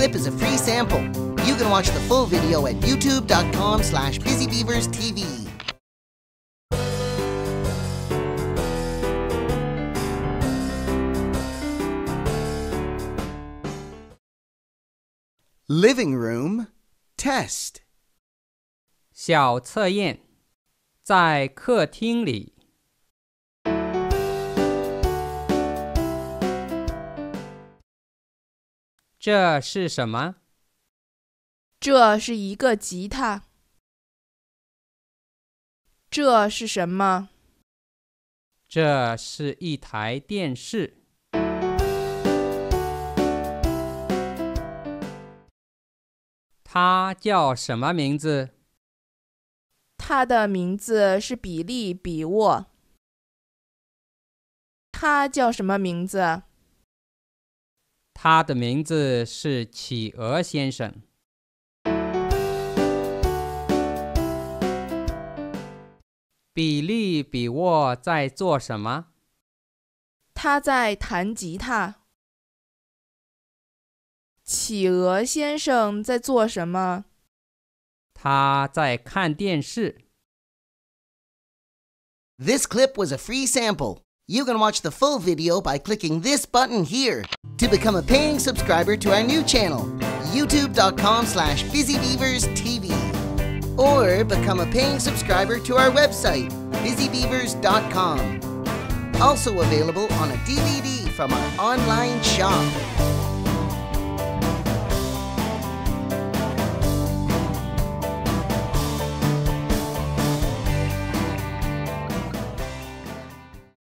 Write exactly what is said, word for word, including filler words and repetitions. clip is a free sample. You can watch the full video at youtube.com slash busybeaverstv. Living room test. 小测验，在客厅里。这是什么？这是一个吉他。这是什么？这是一台电视。 他叫什么名字？他的名字是比利·比沃。他叫什么名字？他的名字是企鹅先生。比利·比沃在做什么？他在弹吉他。 企鹅先生在做什么？他在看电视。This clip was a free sample. You can watch the full video by clicking this button here. To become a paying subscriber to our new channel, youtube.com slash busybeaverstv. Or become a paying subscriber to our website, busybeavers dot com. Also available on a D V D from our online shop.